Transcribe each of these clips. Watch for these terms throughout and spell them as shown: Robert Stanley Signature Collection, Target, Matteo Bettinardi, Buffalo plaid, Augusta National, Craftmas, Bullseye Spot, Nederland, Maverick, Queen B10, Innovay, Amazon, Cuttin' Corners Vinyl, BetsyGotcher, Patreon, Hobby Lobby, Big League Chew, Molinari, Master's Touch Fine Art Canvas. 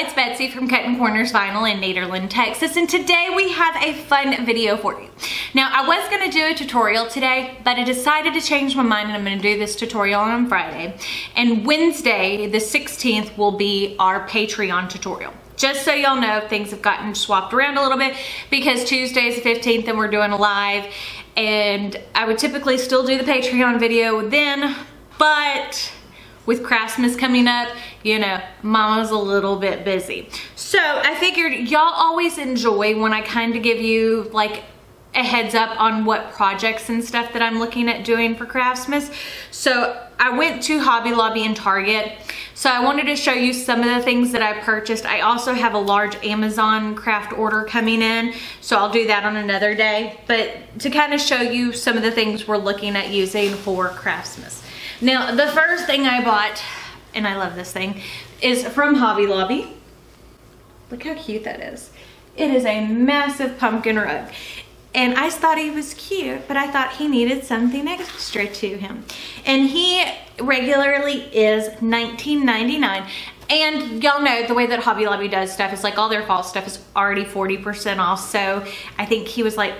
it's Betsy from Cuttin' Corners Vinyl in Nederland, Texas, and today we have a fun video for you. Now, I was gonna do a tutorial today, but I decided to change my mind and I'm gonna do this tutorial on Friday. And Wednesday, the 16th, will be our Patreon tutorial. Just so y'all know, things have gotten swapped around a little bit because Tuesday's the 15th and we're doing a live, and I would typically still do the Patreon video then, but with Craftmas coming up, you know, Mama's a little bit busy. So I figured y'all always enjoy when I kind of give you like a heads up on what projects and stuff that I'm looking at doing for Craftmas. So I went to Hobby Lobby and Target. So I wanted to show you some of the things that I purchased. I also have a large Amazon craft order coming in, so I'll do that on another day. But to kind of show you some of the things we're looking at using for Craftmas. Now, the first thing I bought, and I love this thing, is from Hobby Lobby. Look how cute that is. It is a massive pumpkin rug. And I thought he was cute, but I thought he needed something extra to him. And he regularly is $19.99. And y'all know the way that Hobby Lobby does stuff is like all their fall stuff is already 40% off. So I think he was like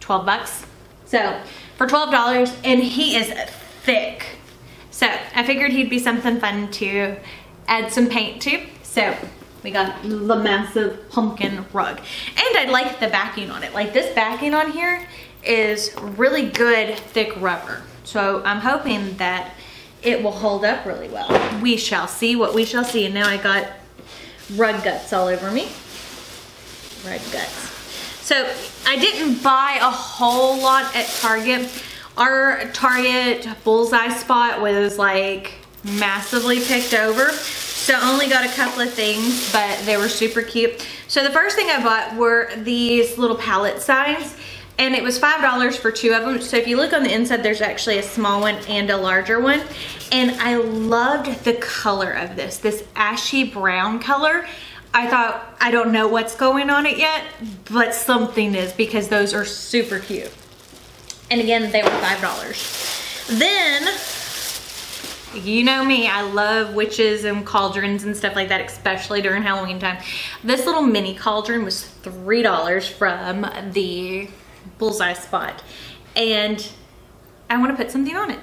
12 bucks. So for $12, and he is thick. So I figured he'd be something fun to add some paint to. So we got the massive pumpkin rug. And I like the backing on it. Like this backing on here is really good thick rubber. So I'm hoping that it will hold up really well. We shall see what we shall see. And now I got rug guts all over me. Rug guts. So I didn't buy a whole lot at Target. Our Target Bullseye Spot was like massively picked over. So only got a couple of things, but they were super cute. So the first thing I bought were these little palette signs, and it was $5 for two of them. So if you look on the inside, there's actually a small one and a larger one. And I loved the color of this, this ashy brown color. I thought, I don't know what's going on it yet, but something is, because those are super cute. And again, they were $5. Then, you know me, I love witches and cauldrons and stuff like that, especially during Halloween time. This little mini cauldron was $3 from the Bullseye Spot. And I want to put something on it.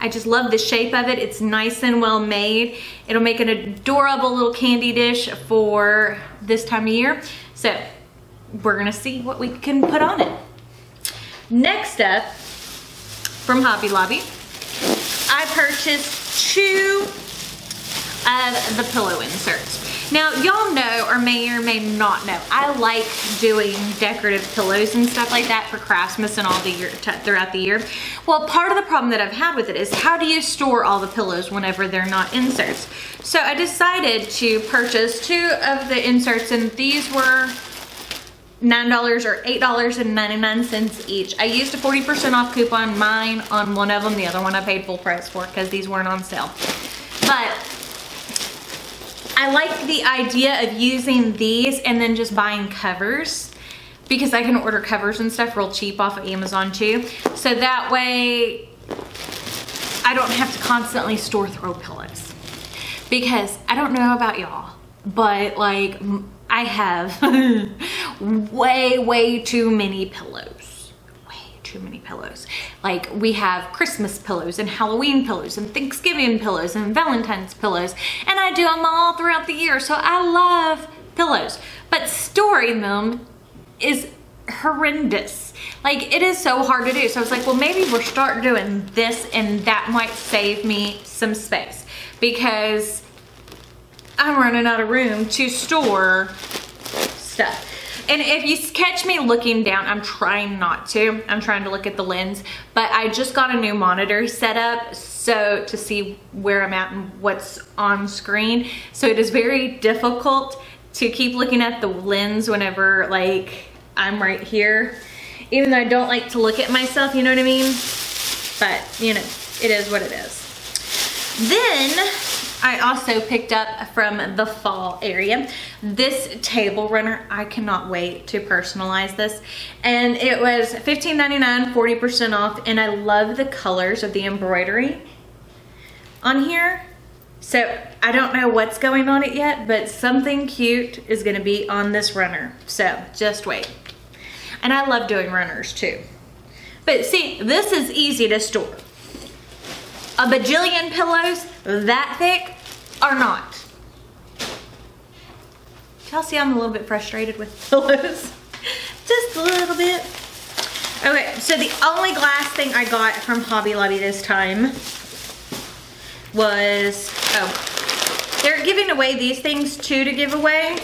I just love the shape of it. It's nice and well made. It'll make an adorable little candy dish for this time of year. So we're going to see what we can put on it. Next up, from Hobby Lobby, I purchased two of the pillow inserts. Now, y'all know, or may not know, I like doing decorative pillows and stuff like that for Craftmas and all the year, throughout the year. Well, part of the problem that I've had with it is, how do you store all the pillows whenever they're not inserts? So I decided to purchase two of the inserts, and these were $9 or $8.99 each. I used a 40% off coupon, mine, on one of them. The other one I paid full price for because these weren't on sale. But I like the idea of using these and then just buying covers, because I can order covers and stuff real cheap off of Amazon too. So that way I don't have to constantly store throw pillows, because I don't know about y'all, but like I have way too many pillows, Like we have Christmas pillows and Halloween pillows and Thanksgiving pillows and Valentine's pillows, and I do them all throughout the year. So I love pillows, but storing them is horrendous. Like it is so hard to do. So I was like, well, maybe we'll start doing this, and that might save me some space, because I'm running out of room to store stuff. And if you catch me looking down, I'm trying not to. I'm trying to look at the lens, but I just got a new monitor set up so to see where I'm at and what's on screen. So it is very difficult to keep looking at the lens whenever like I'm right here, even though I don't like to look at myself, you know what I mean? But you know, it is what it is. Then I also picked up from the fall area this table runner. I cannot wait to personalize this. And it was $15.99, 40% off, and I love the colors of the embroidery on here. So I don't know what's going on it yet, but something cute is gonna be on this runner. So just wait. And I love doing runners too. But see, this is easy to store. A bajillion pillows that thick are not. Y'all see I'm a little bit frustrated with pillows. Just a little bit. Okay, so the only glass thing I got from Hobby Lobby this time was, oh, they're giving away these things too to give away.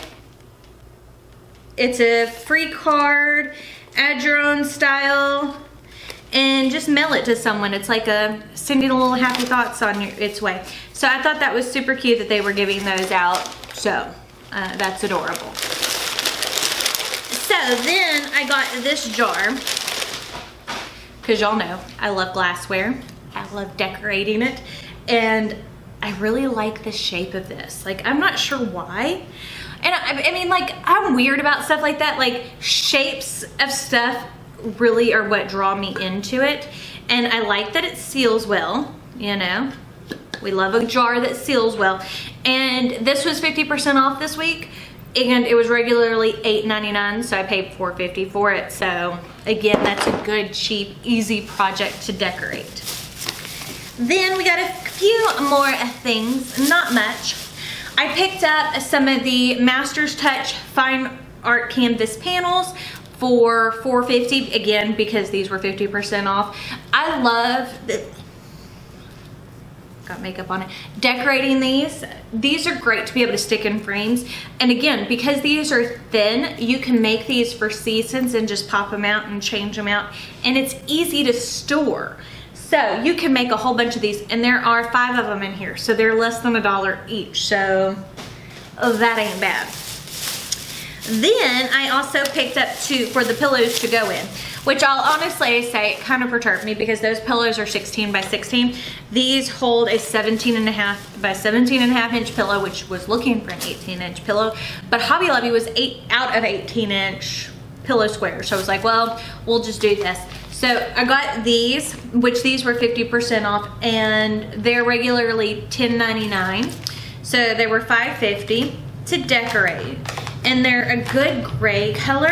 It's a free card, add your own style, and just mail it to someone. It's like a sending a little happy thoughts on its way. So I thought that was super cute that they were giving those out. So that's adorable. So then I got this jar, because y'all know I love glassware. I love decorating it. And I really like the shape of this. Like, I'm not sure why. And I mean, like, I'm weird about stuff like that. Like, shapes of stuff really are what draw me into it. And I like that it seals well, you know. We love a jar that seals well. And this was 50% off this week. And it was regularly $8.99, so I paid $4.50 for it. So again, that's a good, cheap, easy project to decorate. Then we got a few more things, not much. I picked up some of the Master's Touch Fine Art Canvas panels for $4.50, again, because these were 50% off. I love, got makeup on it, decorating these. These are great to be able to stick in frames. And again, because these are thin, you can make these for seasons and just pop them out and change them out. And it's easy to store. So you can make a whole bunch of these, and there are 5 of them in here, so they're less than $1 each, so that ain't bad. Then I also picked up two for the pillows to go in, which I'll honestly say it kind of perturbed me because those pillows are 16 by 16. These hold a 17.5 by 17.5 inch pillow, which was looking for an 18 inch pillow, but Hobby Lobby was out of 18 inch pillow squares, so I was like, well, we'll just do this. So I got these, which these were 50% off, and they're regularly $10.99. So they were $5.50 to decorate. And they're a good gray color.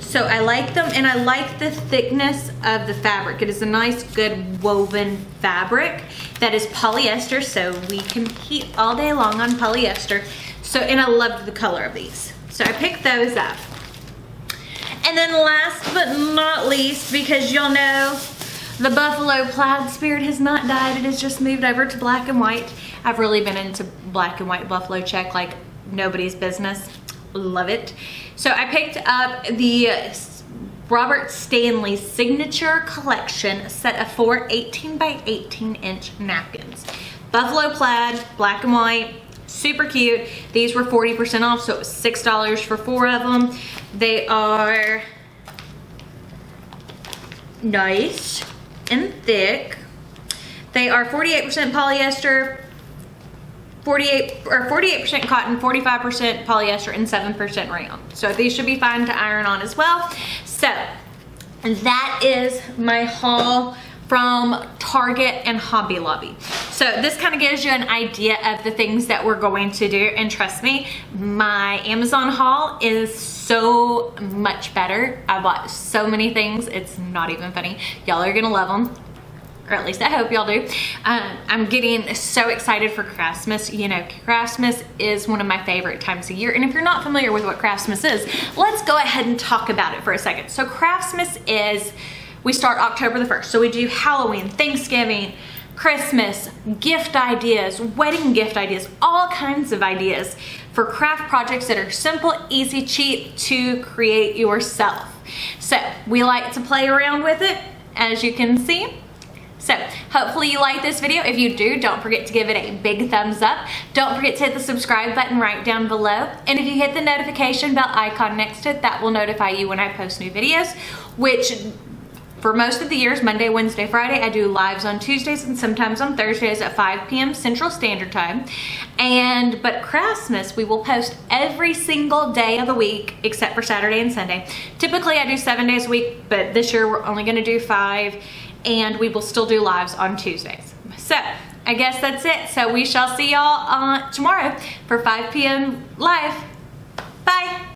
So I like them, and I like the thickness of the fabric. It is a nice, good woven fabric that is polyester, so we can heat all day long on polyester. So, and I loved the color of these. So I picked those up. And then last but not least, because y'all know the Buffalo plaid spirit has not died, it has just moved over to black and white. I've really been into black and white buffalo check like nobody's business. Love it. So I picked up the Robert Stanley Signature Collection set of 4 18 by 18 inch napkins. Buffalo plaid, black and white. Super cute. These were 40% off, so it was $6 for 4 of them. They are nice and thick. They are 48% polyester, 48% cotton, 45% polyester, and 7% rayon. So these should be fine to iron on as well. So that is my haul from Target and Hobby Lobby. So this kind of gives you an idea of the things that we're going to do, and trust me, my Amazon haul is so much better. I bought so many things, it's not even funny. Y'all are gonna love them, or at least I hope y'all do. I'm getting so excited for Craftmas. You know, Craftmas is one of my favorite times of year, and if you're not familiar with what Craftmas is, let's go ahead and talk about it for a second. So Craftmas is, we start October the 1st. So we do Halloween, Thanksgiving, Christmas, gift ideas, wedding gift ideas, all kinds of ideas for craft projects that are simple, easy, cheap to create yourself. So we like to play around with it, as you can see. So hopefully you like this video. If you do, don't forget to give it a big thumbs up. Don't forget to hit the subscribe button right down below. And if you hit the notification bell icon next to it, that will notify you when I post new videos, which for most of the years, Monday, Wednesday, Friday, I do lives on Tuesdays and sometimes on Thursdays at 5 p.m. Central Standard Time. But Craftmas, we will post every single day of the week except for Saturday and Sunday. Typically, I do 7 days a week, but this year we're only gonna do 5, and we will still do lives on Tuesdays. So I guess that's it. So we shall see y'all tomorrow for 5 p.m. live. Bye.